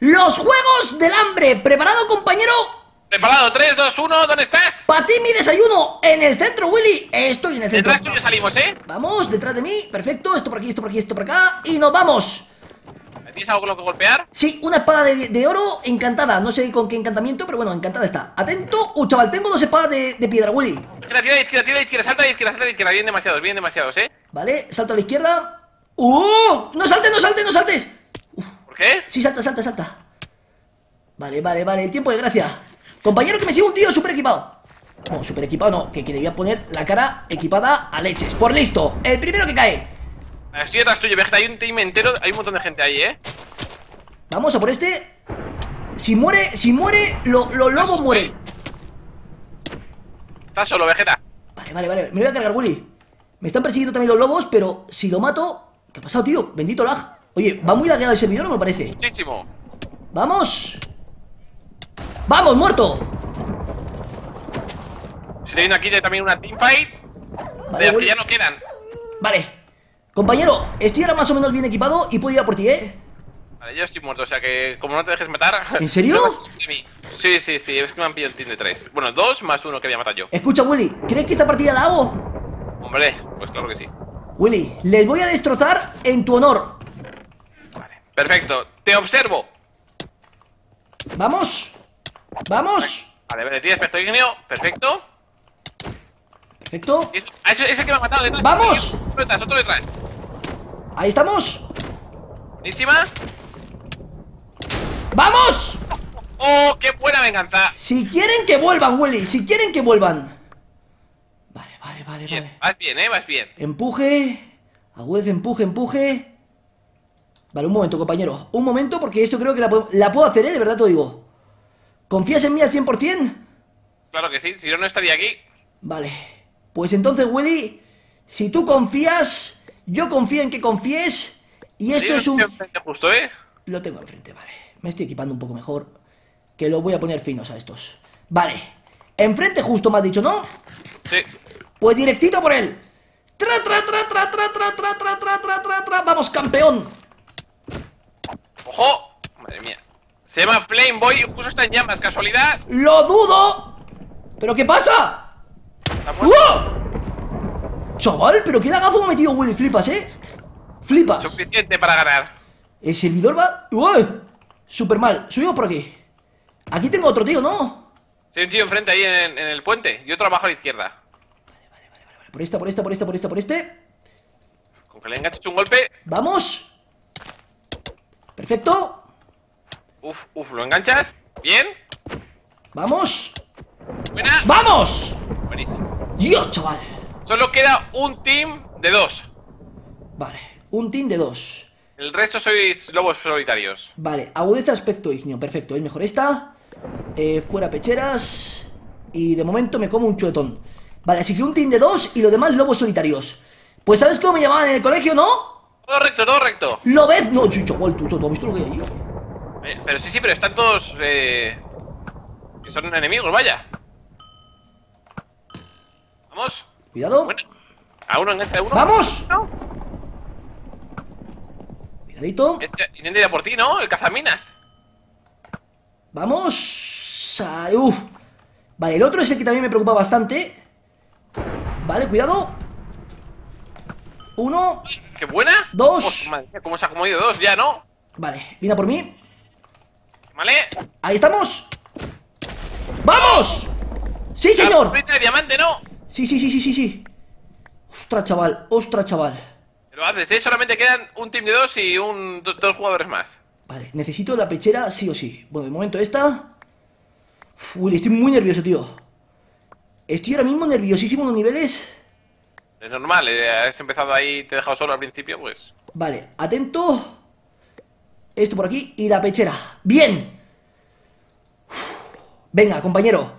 Los juegos del hambre. ¿Preparado, compañero? Preparado, 3, 2, 1, ¿dónde estás? Para ti mi desayuno, en el centro, Willy. Estoy en el centro. Detrás tuyo salimos, ¿eh? Vamos, detrás de mí, perfecto. Esto por aquí, esto por aquí, esto por acá. Y nos vamos. ¿Tienes algo con lo que golpear? Sí, una espada de oro encantada. No sé con qué encantamiento, pero bueno, encantada está. Atento. Chaval, tengo dos espadas de piedra, Willy. Tira, salta a la izquierda, salta a la izquierda. Vienen demasiados, ¿eh? Vale, salto a la izquierda. ¡No saltes, no saltes, no saltes! ¿Por qué? Sí, salta. Vale, tiempo de gracia. Compañero, que me sigue un tío súper equipado. No, súper equipado no, que debía poner la cara equipada a leches. Por listo, el primero que cae. Estoy atrás tuyo, Vegetta, hay un team entero, hay un montón de gente ahí, ¿eh? Vamos a por este. Si muere, los lobos mueren. Estás solo, Vegetta. Vale, me lo voy a cargar, Willy. Me están persiguiendo también los lobos, pero si lo mato... ¿Qué ha pasado, tío? Bendito lag. Oye, va muy ladeado el servidor, ¿no me parece? Muchísimo. ¡Vamos! ¡Vamos, muerto! Se te viene aquí también una teamfight. Vale, de las que ya no quedan. Vale. Compañero, estoy ahora más o menos bien equipado y puedo ir a por ti, ¿eh? Vale, yo estoy muerto, o sea que como no te dejes matar... ¿En serio? Sí, es que me han pillado el team de 3. Bueno, 2 más 1 que había matado yo. Escucha, Willy, ¿crees que esta partida la hago? Hombre, pues claro que sí. Willy, les voy a destrozar en tu honor. Vale, perfecto, te observo. Vamos. Vale, tienes pectognio, perfecto. Ese que me ha matado detrás. ¡Vamos! Otro detrás. Ahí estamos. Buenísima. ¡Vamos! ¡Oh, qué buena venganza! Si quieren que vuelvan, Willy, Vale. Vas bien. Empuje. Vale, un momento, compañero. Un momento, porque esto creo que la puedo hacer, ¿eh? De verdad te lo digo. ¿Confías en mí al 100%? Claro que sí, si no, no estaría aquí. Vale. Pues entonces, Willy, si tú confías, yo confío en que confíes. Y esto es un... Justo, ¿eh? Lo tengo enfrente, vale. Me estoy equipando un poco mejor, que lo voy a poner finos a estos. Vale. Enfrente justo me has dicho, ¿no? Sí. Pues directito por él. Tra, tra, tra. Vamos, campeón. Ojo. Madre mía. Se llama Flame Boy y justo está en llamas. ¿Casualidad? Lo dudo. ¿Pero qué pasa? ¡Wow! Chaval, pero qué lagazo me ha metido Willy. Flipas, ¿eh? Flipas. Suficiente para ganar. El servidor va... ¡Wow! Súper mal. Subimos por aquí. Aquí tengo otro tío, ¿no? Sí, un tío enfrente ahí en el puente. Y otro abajo a la izquierda. Por este. Con que le enganches un golpe. ¡Vamos! Perfecto. Uf, lo enganchas. Bien. ¡Vamos! Buena. ¡Vamos! Buenísimo. Dios, chaval. Solo queda un team de 2. Vale, un team de 2. El resto sois lobos solitarios. Vale, agudeza aspecto ignio. Perfecto, es mejor esta. Fuera pecheras. Y de momento me como un chuletón. Vale, así que un team de 2 y los demás lobos solitarios. Pues ¿sabes cómo me llamaban en el colegio, no? Todo recto. ¿Lo ves? No, chucho, ¿tú has visto lo que hay? Pero sí, pero están todos... que son enemigos, vaya. Vamos. Cuidado. Bueno, a uno engancha a uno. ¡Vamos! ¿No? Cuidadito. Intenta ir a por ti, ¿no? El cazaminas. Vamos. Vale, el otro es el que también me preocupa bastante. Vale, cuidado. 1. ¡Qué buena! 2. Oh, madre mía, ¿cómo se ha acomodado 2 ya, no? Vale, viene por mí. Vale. Ahí estamos. ¡Vamos! ¡Sí, señor! ¡Fruta de diamante, no! Sí. Ostras, chaval. Pero haces, ¿eh? Solamente quedan un team de 2 y 2 jugadores más. Vale, necesito la pechera sí o sí. Bueno, de momento esta. Uy, estoy muy nervioso, tío. Estoy ahora mismo nerviosísimo en los niveles. Es normal, has empezado ahí, te he dejado solo al principio, pues. Vale, atento. Esto por aquí y la pechera. ¡Bien! Venga, compañero.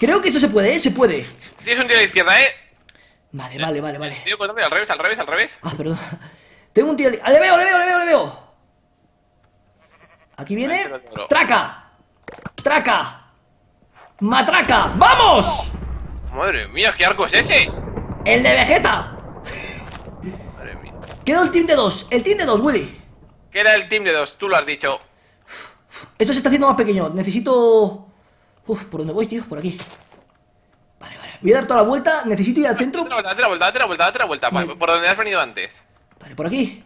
Creo que esto se puede, ¿eh? Se puede. Tienes un tío a la izquierda, ¿eh? Vale. Tío, al revés. Ah, perdón. Tengo un tío... ¡Le veo! Aquí viene... ¡Traca! ¡Matraca! ¡Vamos! Madre mía, ¿qué arco es ese? ¡El de Vegetta! Madre mía. Queda el team de 2, Willy. Queda el team de 2, tú lo has dicho. Esto se está haciendo más pequeño. Necesito... Uf, ¿por dónde voy, tío? Por aquí. Vale, vale. Voy a dar toda la vuelta. Necesito ir al centro. Date la vuelta. Vale. Por donde has venido antes. Vale, por aquí.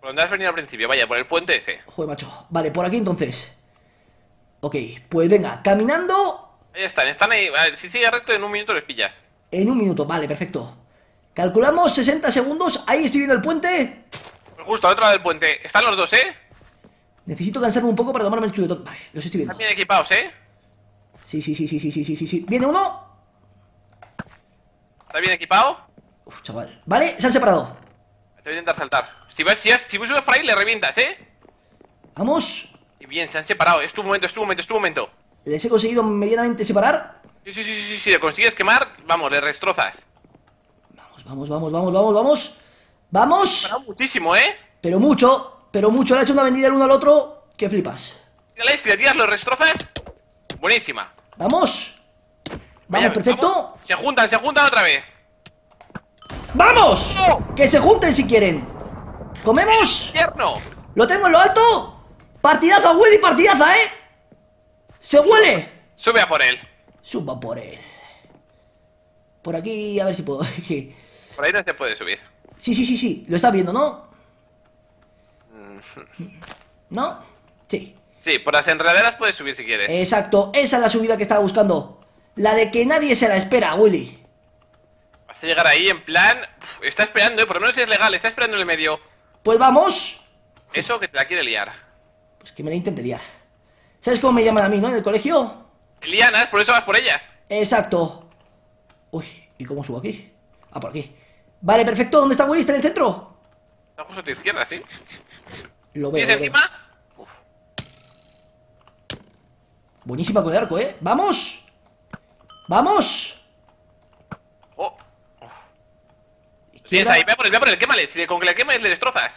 Por donde has venido al principio. Vaya, por el puente ese. Joder, macho. Vale, por aquí entonces. Ok, pues venga, caminando. Ahí están ahí. Vale, si sigue recto, en un minuto les pillas. En un minuto, vale, perfecto. Calculamos 60 segundos. Ahí estoy viendo el puente. Justo, otra del puente. Están los dos, ¿eh? Necesito cansarme un poco para tomarme el chuletón. Vale, los estoy viendo. Están bien equipados, ¿eh? Sí. Viene uno. ¿Está bien equipado? Uf, chaval. Vale, se han separado. Te voy a intentar saltar. Si subes por ahí, le revientas, ¿eh? Vamos. Y bien, se han separado. Es tu momento, es tu momento. ¿Les he conseguido medianamente separar? Sí. Si le consigues quemar, vamos, le destrozas. Vamos. Vamos. Muchísimo, ¿eh? Pero mucho. Le ha hecho una vendida el uno al otro. Que flipas. Tírale, si le tiras, lo destrozas. Buenísima. Vamos, perfecto. Vamos. Se juntan otra vez. ¡Vamos! ¡No! Que se junten si quieren. ¡Comemos! ¡Tierno! ¡Lo tengo en lo alto! ¡Partidaza, Willy! ¡Partidaza, eh! ¡Se huele! Sube a por él. Suba por él. Por aquí, a ver si puedo. Por ahí no se puede subir. Sí. Lo estás viendo, ¿no? ¿No? Sí. Sí, por las enredaderas puedes subir si quieres. Exacto, esa es la subida que estaba buscando. La de que nadie se la espera, Willy. Vas a llegar ahí en plan... Uf, está esperando, por lo menos es legal, está esperando en el medio. Pues vamos. Eso que te la quiere liar. Pues que me la intente liar. ¿Sabes cómo me llaman a mí, no? En el colegio. Lianas, por eso vas por ellas. Exacto. Uy, ¿y cómo subo aquí? Ah, por aquí. Vale, perfecto, ¿dónde está Willy? ¿Está en el centro? Está justo a tu izquierda, sí. Lo veo. ¿Tienes encima? Uf. Buenísima con el arco, ¿eh? ¡Vamos! ¡Vamos! Oh. Sí, es ahí, ve por el quémale. Si con que le quemes le destrozas.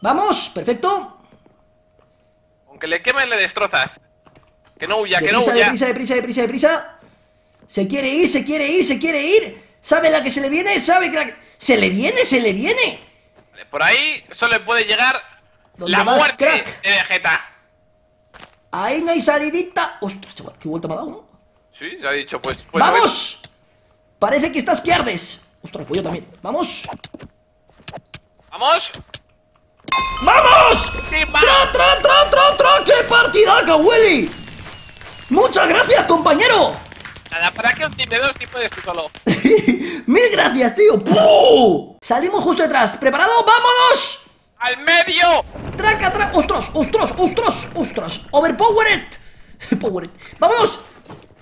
¡Vamos! ¡Perfecto! Con que le quemes le destrozas. Que no huya, que no huya. ¡Deprisa! Se quiere ir. ¿Sabe la que se le viene? ¡Se le viene! Vale, por ahí solo puede llegar la muerte, crack, de Vegetta. Ahí no hay salidita. Ostras, chaval, qué vuelta me ha dado, ¿no? Sí, se ha dicho, pues ¡vamos! No me... Parece que estás que ardes. Ostras, pues yo también. ¡Vamos! Sí, va. ¡Tra! ¡Qué partidaca, Willy! ¡Muchas gracias, compañero! Nada, para que un team de dos sí puedes tú solo. ¡Mil gracias, tío! ¡Pum! Salimos justo detrás. ¿Preparado? ¡Vámonos! ¡Al medio! ¡Traca! ¡Ostras! ¡Overpowered! ¡Vámonos!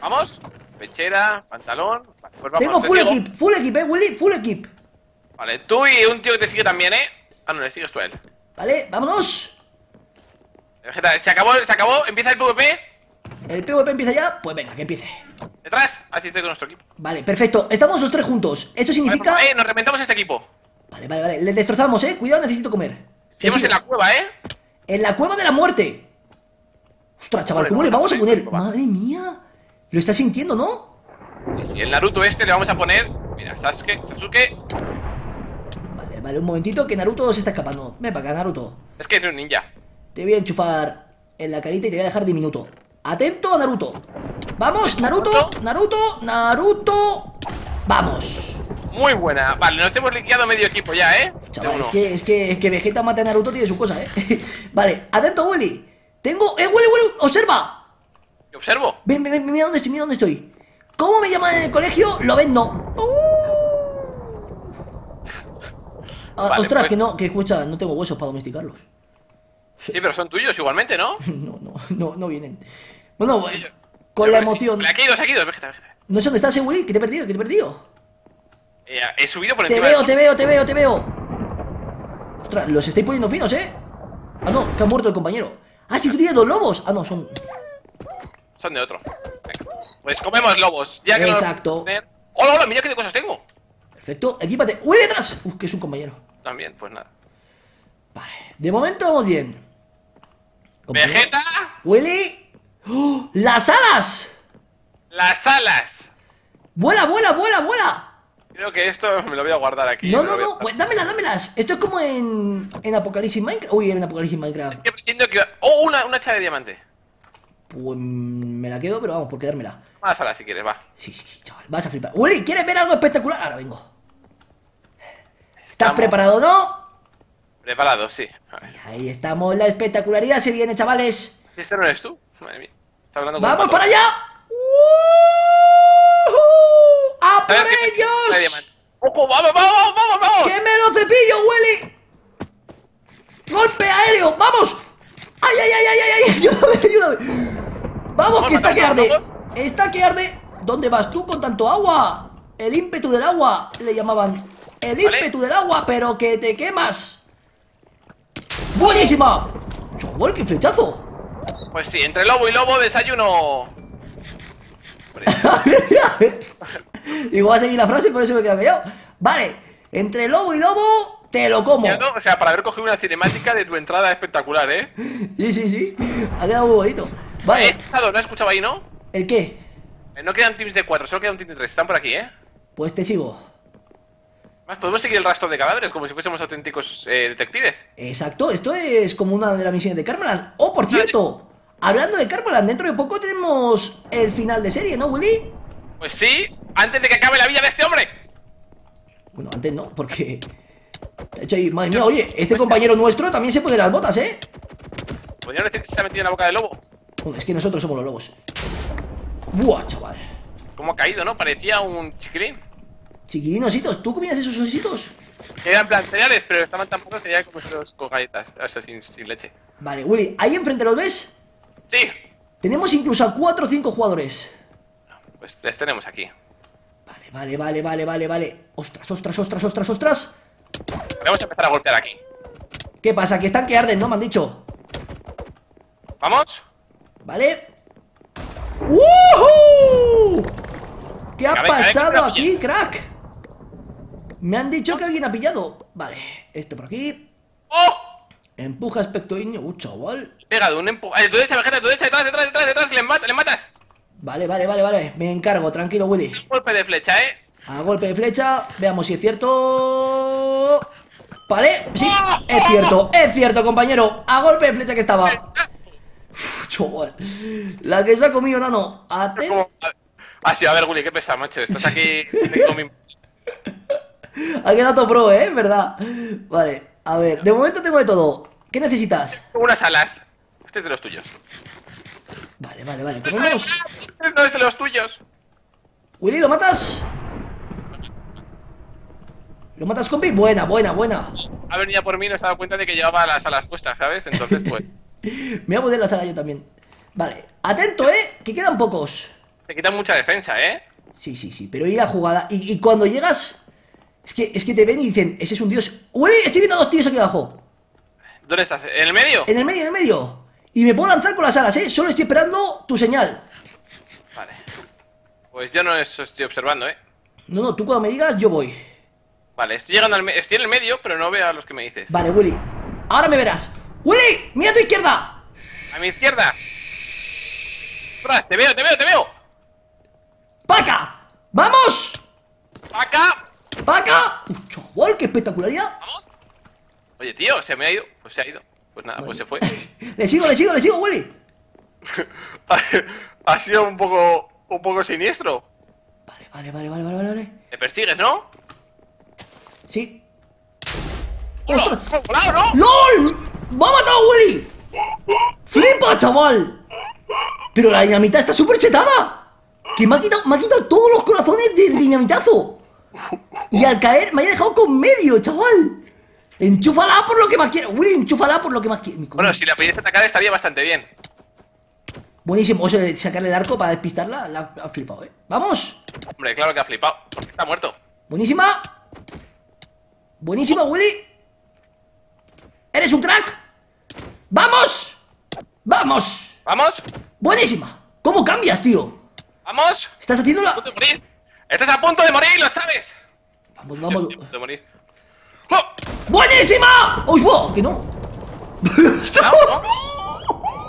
¡Vamos! Pechera, pantalón... Pues vamos. Tengo full equip, Willy, full equip. Vale, tú y un tío que te sigue también, ¿eh? Ah, no, le sigues tú a él. Vale, vámonos. Se acabó, empieza el PvP. ¿El PvP empieza ya? Pues venga, que empiece. Detrás, así estoy con nuestro equipo. Vale, perfecto, estamos los tres juntos. Esto significa... Vale, nos reventamos este equipo. Vale, les destrozamos, cuidado, necesito comer. Estamos en la cueva, en la cueva de la muerte. Ostras, chaval, ¿cómo le vamos a poner? Madre mía, lo estás sintiendo, ¿no? Sí, el Naruto este le vamos a poner. Mira, Sasuke. Vale, un momentito, que Naruto se está escapando. Ven para acá, Naruto. Es que es un ninja. Te voy a enchufar en la carita y te voy a dejar diminuto. Atento, Naruto. Vamos, Naruto. Vamos. Muy buena. Vale, nos hemos liquidado medio equipo ya, ¿eh? Chaval, es que Vegetta mata a Naruto, tiene su cosa, ¿eh? Vale, atento, Willy. Tengo... Willy, observa. ¿Qué observo? Ven, mira dónde estoy. ¿Cómo me llaman en el colegio? Lo ven, no. Vale, ostras, pues... que escucha, no tengo huesos para domesticarlos. Sí, pero son tuyos igualmente, ¿no? No vienen. Bueno, sí, con la emoción. Sí. Aquí dos, Vegetta. No sé dónde estás, Willy, que te he perdido, he subido por encima. Te veo. Ostras, los estáis poniendo finos, ¿eh? Ah, no, que ha muerto el compañero. Ah, sí, tú tienes dos lobos. Ah, no, son... Son de otro. Venga. Pues comemos lobos, ya que... Exacto. No... Hola, mira qué cosas tengo. Perfecto, equípate. ¡Willy, detrás! Que es un compañero. También, pues nada. Vale, de momento vamos bien. Vegetta, Willy. ¡Oh! ¡Las alas! ¡Vuela! Creo que esto me lo voy a guardar aquí. No, no, no, pues dámelas, dámelas. Esto es como en Apocalipsis Minecraft. Uy, en Apocalipsis Minecraft. Estoy pensando que... ¡Oh, una hacha de diamante! Pues me la quedo, pero vamos, por quedármela. Pásala si quieres, va. Sí, sí, sí, chaval, vas a flipar. Willy, ¿quieres ver algo espectacular? Ahora vengo. ¿Estás preparado, no? Preparado, sí. Ahí estamos, la espectacularidad se viene, chavales. ¿Este no eres tú? Madre mía. Está hablando con ¡vamos para allá! ¡A por ellos! ¡Ojo, vamos, vamos, vamos, vamos! ¡Que me lo cepillo, Willy! ¡Golpe aéreo! ¡Vamos! ¡Ay, ay, ay, ay, ay! ¡Ayúdame, ayúdame! ¡Vamos, que está que arde! ¡Está que arde! ¿Dónde vas tú con tanto agua? El ímpetu del agua, le llamaban. El ímpetu del agua, pero que te quemas. ¡Buenísima! ¡Chaval, qué flechazo! Pues sí, entre lobo y lobo, desayuno. Igual a seguir la frase, por eso me he quedado callado. Vale, entre lobo y lobo, te lo como. O sea, para haber cogido una cinemática de tu entrada espectacular, ¿eh? Sí, sí, sí. Ha quedado muy bonito. Vale. ¿Has escuchado? ¿No has escuchado ahí, no? ¿El qué? No quedan teams de 4, solo queda un team de 3. Están por aquí, ¿eh? Pues te sigo. Podemos seguir el rastro de cadáveres como si fuésemos auténticos detectives. Exacto, esto es como una de las misiones de Carmelan. Oh, por cierto, hablando de Carmelan, dentro de poco tenemos el final de serie, ¿no, Willy? Pues sí, antes de que acabe la vida de este hombre. Bueno, antes no, porque... Madre mía, oye, este compañero nuestro también se pone las botas, ¿eh? Podría decir que se ha metido en la boca del lobo. Bueno, es que nosotros somos los lobos. Buah, chaval. ¿Cómo ha caído, no? Parecía un chiquilín. Chiquilín, ositos, ¿tú comías esos ositos? Eran plan cereales, pero estaban tampoco cereales como esos con galletas, o sea, sin leche. Vale, Willy, ¿ahí enfrente los ves? Sí. Tenemos incluso a 4 o 5 jugadores. Pues les tenemos aquí. Vale, vale, vale, vale, vale, vale. Ostras, ostras, ostras, ostras, ostras. Vamos a empezar a golpear aquí. ¿Qué pasa? Que están que arden, ¿no? Me han dicho. ¿Vamos? Vale. ¡Woohoo! ¿Qué ha pasado aquí, crack? Me han dicho que alguien ha pillado. Vale, este por aquí. ¡Oh! Empuja aspecto niño, chaval. Pega de un empuja. Tú derecha, Vegetta, tú derecha, detrás, detrás, le matas. Vale, vale, vale, vale. Me encargo, tranquilo, Willy. A golpe de flecha, eh. A golpe de flecha, veamos si es cierto. Vale, sí, ¡oh! Es cierto, compañero. A golpe de flecha que estaba. Uf, chaval. La que se ha comido, nano. Atento. Ah, sí, a ver, Willy, qué pesa, macho. Estás aquí. Ha quedado todo pro, ¿eh? ¿Verdad? Vale, a ver, de momento tengo de todo. ¿Qué necesitas? Unas alas. Este es de los tuyos. Vale, vale, vale. Comemos. Este no es de los tuyos. Willy, ¿lo matas? ¿Lo matas, compi? Buena, buena, buena. Ha venido por mí, no se ha dado cuenta de que llevaba las alas puestas, ¿sabes? Entonces, pues. Me voy a poner las alas yo también. Vale, atento, ¿eh? Que quedan pocos. Te quitan mucha defensa, ¿eh? Sí, sí, sí, pero y la jugada. Y cuando llegas, es que te ven y dicen, ese es un dios. ¡Uy! Estoy viendo a dos tíos aquí abajo. ¿Dónde estás? ¿En el medio? En el medio, en el medio. Y me puedo lanzar con las alas, ¿eh? Solo estoy esperando tu señal. Vale. Pues yo no estoy observando, ¿eh? No, no, tú cuando me digas, yo voy. Vale, estoy llegando al medio. Estoy en el medio, pero no veo a los que me dices. Vale, Willy. Ahora me verás. ¡Willy! ¡Mira a tu izquierda! ¡A mi izquierda! ¡Ostras! ¡Te veo, te veo, te veo! ¡Paca! ¡Vamos! ¡Paca! ¡Paca! ¡Chaval, qué espectacularidad! ¡Vamos! Oye, tío, se me ha ido. Pues se ha ido. Pues nada, vale. Pues se fue. ¡Le sigo, le sigo, le sigo, Willy! Ha sido un poco siniestro. Vale, vale, vale, vale, vale, vale. ¿Te persigues, no? Sí. ¡Ostras! ¡No! ¡LOL! ¡Me ha matado, Willy! ¡Flipa, chaval! Pero la dinamita está súper chetada. Que me ha quitado todos los corazones del dinamitazo. Y al caer me haya dejado con medio, chaval. Enchúfala por lo que más quieras, Willy, enchúfala por lo que más quieras. Bueno, si la pudiese atacar estaría bastante bien. Buenísimo, o sea, sacarle el arco para despistarla, la ha flipado, ¿eh? ¡Vamos! Hombre, claro que ha flipado, porque está muerto. ¡Buenísima! ¡Buenísima, Willy! ¡Eres un crack! ¡Vamos! ¡Vamos! ¿Vamos? ¡Buenísima! ¿Cómo cambias, tío? ¡Vamos! ¡Estás haciendo la... ¡Estás a punto de morir! ¡Lo sabes! ¡Vamos, vamos! ¡Estoy a punto de morir! ¡Oh! ¡Buenísima! ¡Uy, wow! ¡Que no! ¿No?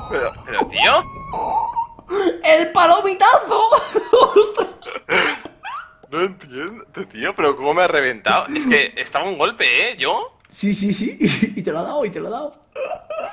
¿Pero, tío? ¡El palomitazo! No entiendo, tío, pero cómo me ha reventado. Es que estaba un golpe, ¿eh? ¿Yo? Sí, y te lo ha dado,